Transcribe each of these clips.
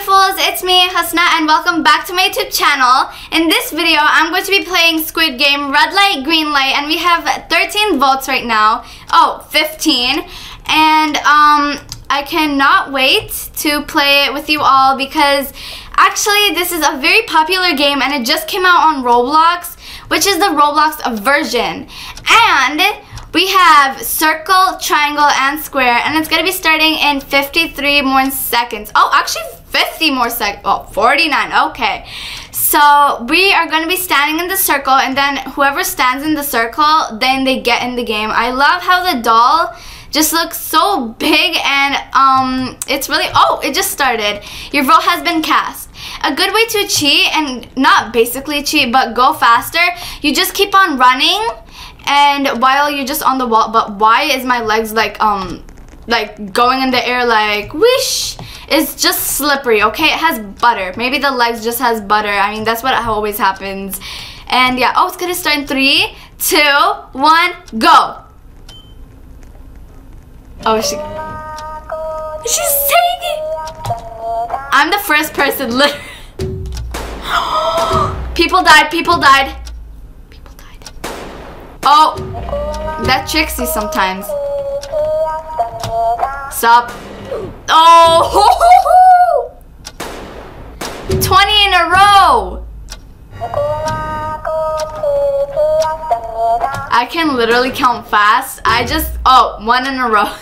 Fools, it's me Hasna and welcome back to my YouTube channel. In this video I'm going to be playing Squid Game Red Light, Green Light, and we have 13 votes right now. Oh, 15. And I cannot wait to play it with you all because actually this is a very popular game and it just came out on Roblox, which is the Roblox version. And we have circle, triangle, and square, and it's going to be starting in 53 more seconds. Oh, actually 50 more seconds. Oh, 49. Okay. So we are going to be standing in the circle, and then whoever stands in the circle, then they get in the game. I love how the doll just looks so big, and it's really... Oh, it just started. Your vote has been cast. A good way to cheat, and not basically cheat, but go faster, you just keep on running. And while you're just on the wall, but why is my legs like going in the air like whoosh? It's just slippery, okay? It has butter. Maybe the legs just has butter. I mean, that's what always happens. And yeah, oh, it's gonna start in 3, 2, 1, go. Oh, she's singing. I'm the first person, literally. People died. People died. Oh, that tricks you sometimes. Stop. Oh, 20 in a row. I can literally count fast. Oh, one in a row.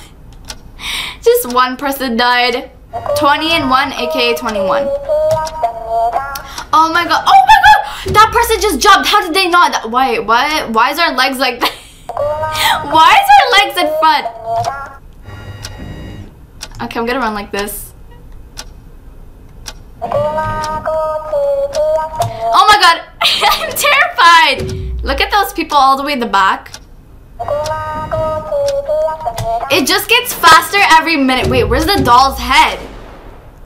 Just one person died. 20 and 1, aka 21. Oh my god. Oh my god. That person just jumped. How did they not? Wait, what? Why is our legs like that? Why is our legs in front? Okay, I'm gonna run like this. Oh my god, I'm terrified. Look at those people all the way in the back. It just gets faster every minute. Wait, where's the doll's head?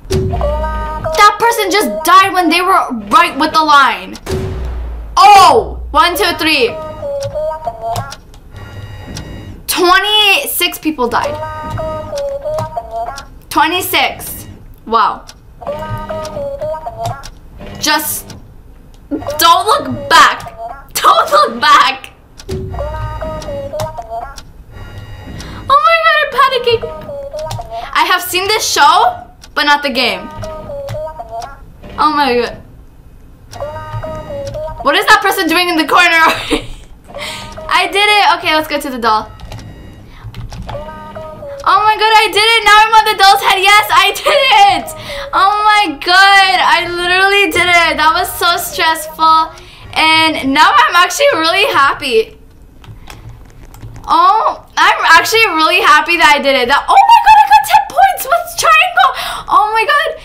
That person just died when they were right with the line. Oh! 1, 2, 3. 26 people died. 26. Wow. Just don't look back. Don't look back. Oh my god, I'm panicking. I have seen this show, but not the game. Oh my god. What is that person doing in the corner? I did it. Okay, let's go to the doll. Oh my god, I did it. Now I'm on the doll's head. Yes, I did it. Oh my god, I literally did it. That was so stressful. And now I'm actually really happy. Oh, I'm actually really happy that I did it. That, oh my god, I got 10 points with triangle. Oh my god.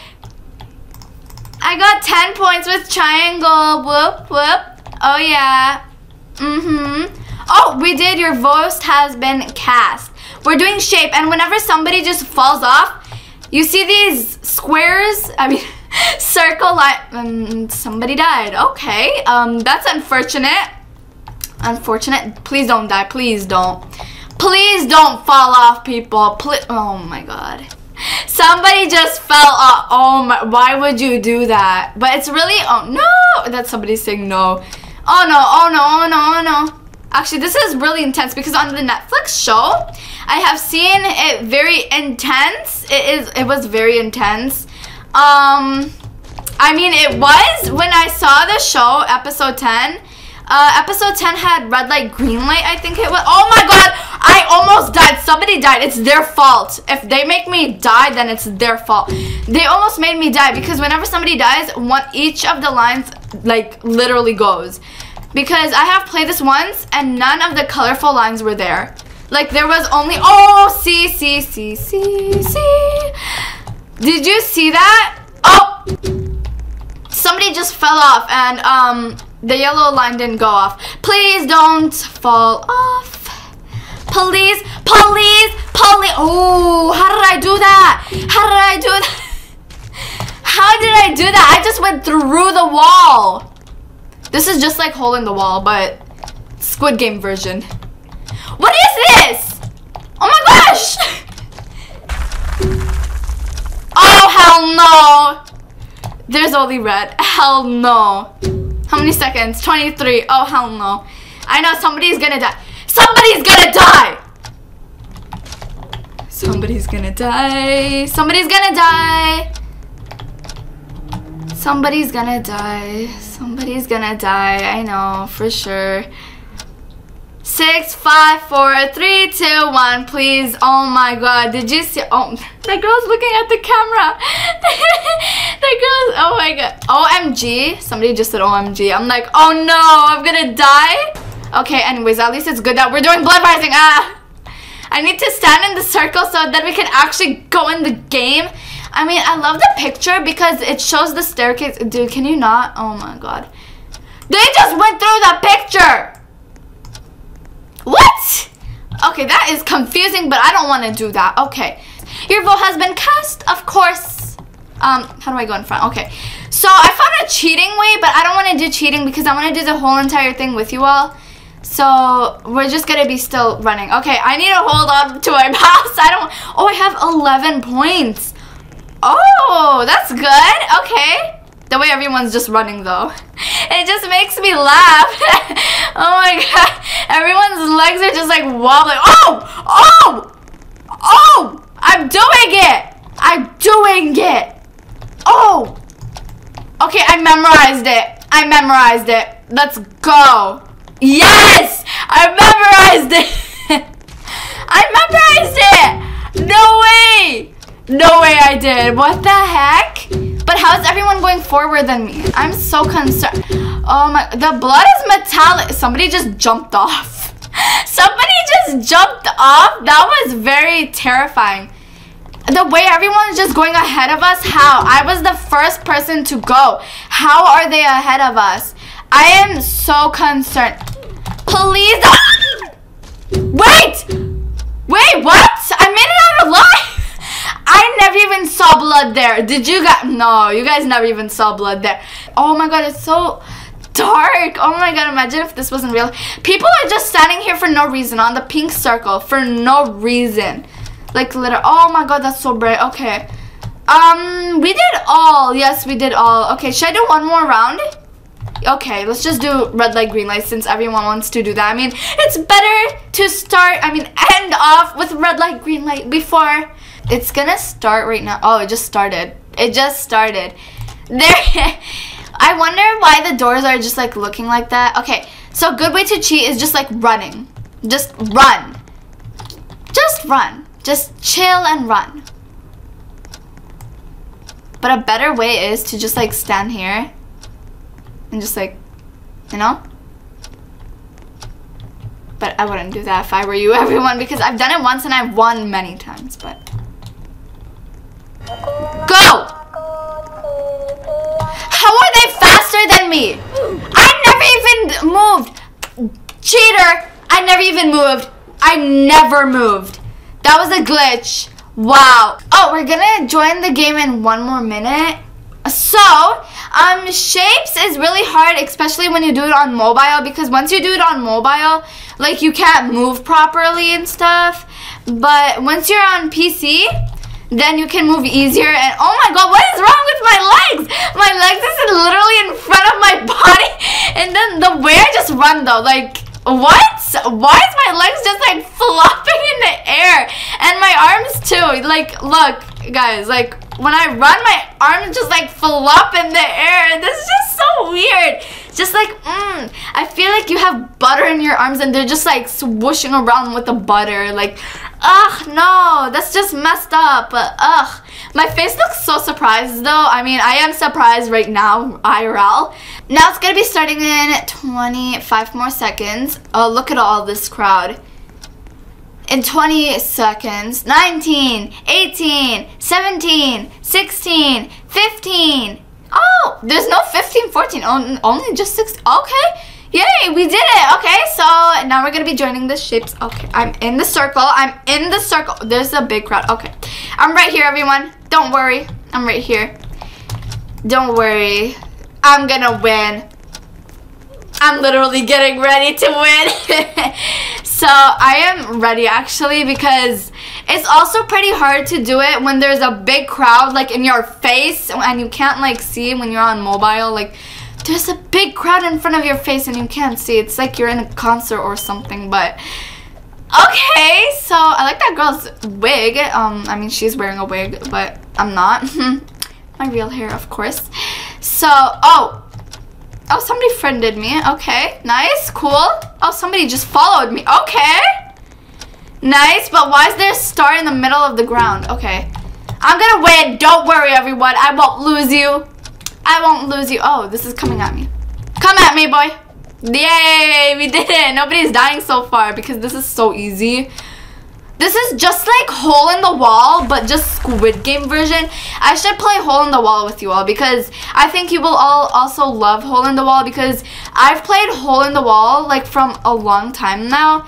I got 10 points with triangle. Whoop, whoop. Oh, yeah. Oh, we did. Your vote has been cast. We're doing shape. And whenever somebody just falls off, you see these squares? I mean, circle line. Somebody died. Okay. That's unfortunate. Unfortunate. Please don't die. Please don't. Please don't fall off, people. Oh, my God. Somebody just fell off. Oh my, why would you do that? But it's really, oh no, that's somebody saying no. Oh no, oh no, oh no, oh no. Actually, this is really intense because on the Netflix show, I have seen it very intense. It was very intense. I mean, it was when I saw the show, episode 10. Episode 10 had red light, green light, I think it was. Oh my god, I almost died. Somebody died. It's their fault. If they make me die, then it's their fault. They almost made me die because whenever somebody dies, each of the lines, like, literally goes. Because I have played this once, and none of the colorful lines were there. Like, there was only, oh, C, C, C, C, C. Did you see that? Oh! Somebody just fell off, and, the yellow line didn't go off. Please don't fall off. Please, please, please. Oh, how did I do that? How did I do that? How did I do that? I just went through the wall. This is just like Hole in the Wall, but Squid Game version. What is this? Oh my gosh. Oh, hell no. There's only red. Hell no. How many seconds? 23. Oh, hell no. I know somebody's gonna die. Somebody's gonna die! Somebody's gonna die. Somebody's gonna die. Somebody's gonna die. Somebody's gonna die. I know, for sure. 6, 5, 4, 3, 2, 1, please. Oh my god, did you see? Oh, that girl's looking at the camera. That girl's, oh my god. OMG, somebody just said OMG. I'm like, oh no, I'm gonna die. Okay, anyways, at least it's good that we're doing blood rising. I need to stand in the circle so that we can actually go in the game. I mean, I love the picture because it shows the staircase. Dude, can you not? Oh my god. They just went through the picture. What? Okay, that is confusing, but I don't want to do that. Okay. Your vote has been cast, of course. How do I go in front? Okay. So, I found a cheating way, but I don't want to do cheating because I want to do the whole entire thing with you all. So, we're just going to be still running. Okay, I need to hold on to my mouse. I don't... Oh, I have 11 points. Oh, that's good. Okay. The way everyone's just running, though. It just makes me laugh. Oh, my God. Everyone's legs are just, like, wobbling. Oh! Oh! Oh! I'm doing it! I'm doing it! Oh! Okay, I memorized it. I memorized it. Let's go. Yes! I memorized it! I memorized it! No way! No way I did. What the heck? But how is everyone going forward than me? I'm so concerned. Oh my, the blood is metallic. Somebody just jumped off. Somebody just jumped off. That was very terrifying. The way everyone's just going ahead of us, how? I was the first person to go. How are they ahead of us? I am so concerned. Please. Wait. Wait, what? I made it out alive. I never even saw blood there. Did you guys? No, you guys never even saw blood there. Oh my god, it's so dark. Oh my god, imagine if this wasn't real. People are just standing here for no reason on the pink circle for no reason. Like literally. Oh my god, that's so bright. Okay. We did all. Yes, we did all. Okay, should I do one more round? Okay, let's just do red light, green light since everyone wants to do that. I mean, it's better to start, I mean, end off with red light, green light before. It's gonna start right now. Oh, it just started. It just started. There. I wonder why the doors are just like looking like that. Okay, so good way to cheat is just like running. Just run. Just run. Just chill and run. But a better way is to just like stand here and just like, you know? But I wouldn't do that if I were you, everyone, because I've done it once and I've won many times, but... Go! How are they faster than me? I never even moved. Cheater! I never even moved. I never moved. That was a glitch. Wow. Oh, we're gonna join the game in 1 more minute. So, shapes is really hard, especially when you do it on mobile, because once you do it on mobile, like, you can't move properly and stuff. But once you're on PC, then you can move easier. And oh my god, what is wrong with my legs? My legs is literally in front of my body. And then the way I just run, though, like, what? Why is my legs just like flopping in the air? And my arms too. Like, look guys, like, when I run, my arms just like flop in the air. This is just so weird. Just like, I feel like you have butter in your arms and they're just like swooshing around with the butter. Like, ugh, no, that's just messed up. Ugh. My face looks so surprised though. I mean, I am surprised right now, IRL. Now it's gonna be starting in 25 more seconds. Oh, look at all this crowd. In 20 seconds, 19, 18, 17, 16, 15. Oh, there's no 15, 14, only just 6. Okay, yay, we did it. Okay, so now we're gonna be joining the shapes. Okay, I'm in the circle. I'm in the circle. There's a big crowd. Okay, I'm right here, everyone. Don't worry, I'm right here. Don't worry, I'm gonna win. I'm literally getting ready to win. So I am ready actually, because it's also pretty hard to do it when there's a big crowd like in your face and you can't like see when you're on mobile. Like there's a big crowd in front of your face and you can't see. It's like you're in a concert or something. But okay, so I like that girl's wig. I mean, she's wearing a wig, but I'm not. My real hair, of course. So, oh, somebody friended me. Okay, nice, cool. Oh, somebody just followed me. Okay, nice. But why is there a star in the middle of the ground? Okay, I'm gonna win. Don't worry, everyone. I won't lose you. I won't lose you. Oh, this is coming at me. Come at me, boy. Yay, we did it. Nobody's dying so far because this is so easy. This is just like Hole in the Wall, but just Squid Game version. I should play Hole in the Wall with you all because I think you will all also love Hole in the Wall, because I've played Hole in the Wall like from a long time now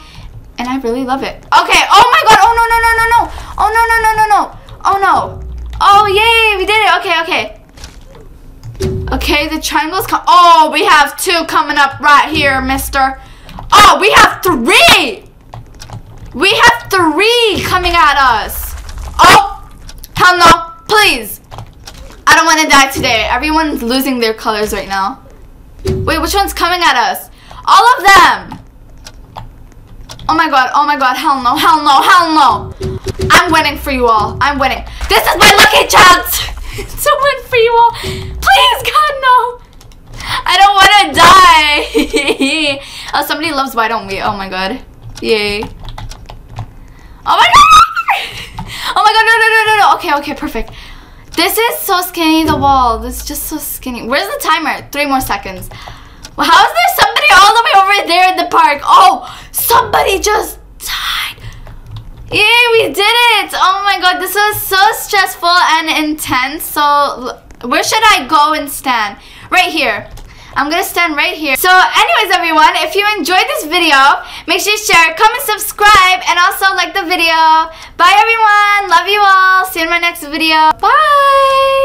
and I really love it. Okay, oh my god, oh no, no, no, no, no. Oh no, no, no, no, no. Oh no. Oh yay, we did it. Okay, okay. Okay, the triangles come. Oh, we have two coming up right here, mister. Oh, we have three. We have three coming at us. Oh, hell no, please. I don't want to die today. Everyone's losing their colors right now. Wait, which one's coming at us? All of them. Oh my god, hell no, hell no, hell no. I'm winning for you all. I'm winning. This is my lucky chance. Someone for you all. Please, God, no. I don't want to die. Oh, somebody loves Why Don't We. Oh, my God. Yay. Oh, my God. Oh, my God. No, no, no, no, no. Okay, okay, perfect. This is so skinny, the wall. This is just so skinny. Where's the timer? 3 more seconds. Well, how is there somebody all the way over there in the park? Oh, somebody just died. Yay, we did it. Oh my god, this was so stressful and intense. So where should I go and stand? Right here. I'm gonna stand right here. So anyways, everyone, if you enjoyed this video, make sure you share, comment, subscribe, and also like the video. Bye everyone, love you all, see you in my next video. Bye.